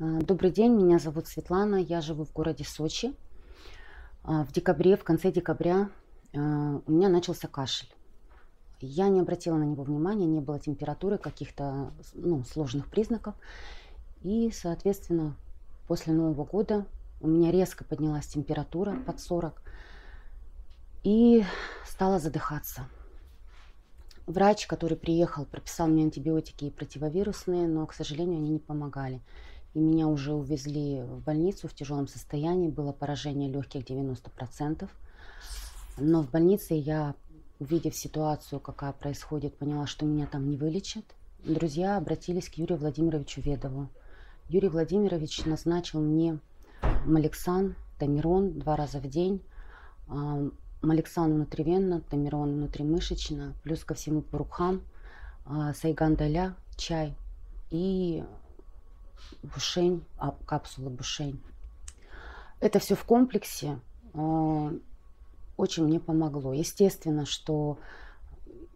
Добрый день, меня зовут Светлана, я живу в городе Сочи. В декабре, в конце декабря у меня начался кашель. Я не обратила на него внимания, не было температуры, каких-то сложных признаков. И, соответственно, после Нового года у меня резко поднялась температура под 40 и стала задыхаться. Врач, который приехал, прописал мне антибиотики и противовирусные, но, к сожалению, они не помогали. И меня уже увезли в больницу в тяжелом состоянии, было поражение легких 90%. Но в больнице я, увидев ситуацию, какая происходит, поняла, что меня там не вылечат. Друзья обратились к Юрию Владимировичу Ведову. Юрий Владимирович назначил мне маликсан, тамирон 2 раза в день. Маликсан внутривенно, тамирон внутримышечно, плюс ко всему по рукам, сайгандаля, чай и бушень, капсула бушень. Это все в комплексе очень мне помогло. Естественно, что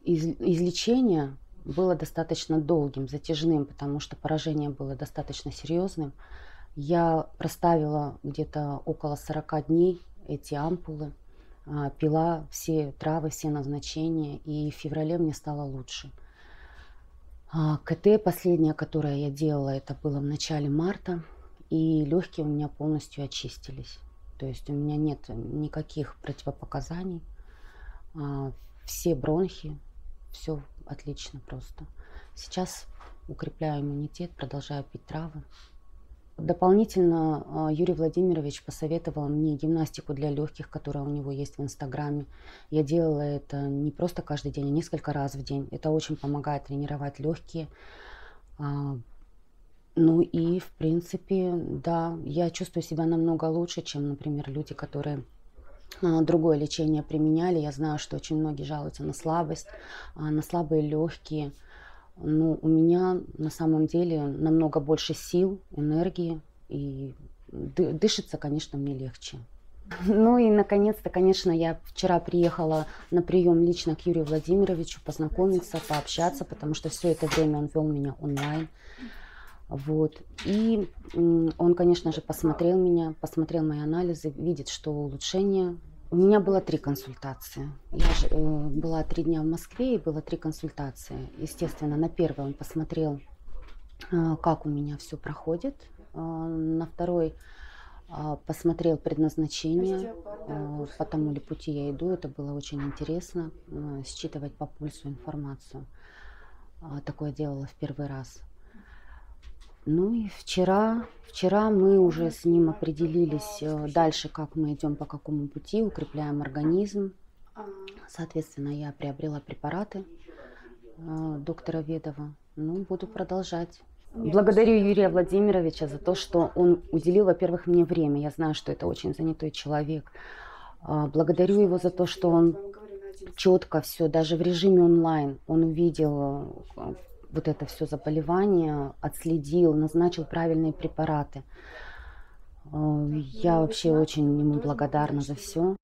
излечение было достаточно долгим, затяжным, потому что поражение было достаточно серьезным. Я проставила где-то около 40 дней эти ампулы, пила все травы, все назначения, и в феврале мне стало лучше. КТ последнее, которое я делала, это было в начале марта, и легкие у меня полностью очистились. То есть у меня нет никаких противопоказаний, все бронхи, все отлично просто. Сейчас укрепляю иммунитет, продолжаю пить травы. Дополнительно Юрий Владимирович посоветовал мне гимнастику для легких, которая у него есть в Инстаграме. Я делала это не просто каждый день, а несколько раз в день. Это очень помогает тренировать легкие. Ну и, в принципе, да, я чувствую себя намного лучше, чем, например, люди, которые другое лечение применяли. Я знаю, что очень многие жалуются на слабость, на слабые легкие. Ну, у меня на самом деле намного больше сил, энергии, и дышится, конечно, мне легче. Ну и, наконец-то, конечно, я вчера приехала на прием лично к Юрию Владимировичу, познакомиться, пообщаться, потому что все это время он вел меня онлайн. Вот. И он, конечно же, посмотрел меня, посмотрел мои анализы, видит, что улучшение. У меня было 3 консультации. Я же, была 3 дня в Москве и было 3 консультации. Естественно, на первой он посмотрел, как у меня все проходит. На второй посмотрел предназначение, по тому ли пути я иду. Это было очень интересно, считывать по пульсу информацию. Такое делала в первый раз. Ну и вчера мы уже с ним определились дальше, как мы идем, по какому пути, укрепляем организм. Соответственно, я приобрела препараты доктора Ведова. Ну, буду продолжать. Благодарю Юрия Владимировича за то, что он уделил, во-первых, мне время. Я знаю, что это очень занятой человек. Благодарю его за то, что он четко все, даже в режиме онлайн, он увидел вот это все заболевание, отследил, назначил правильные препараты. Я вообще очень ему благодарна за все.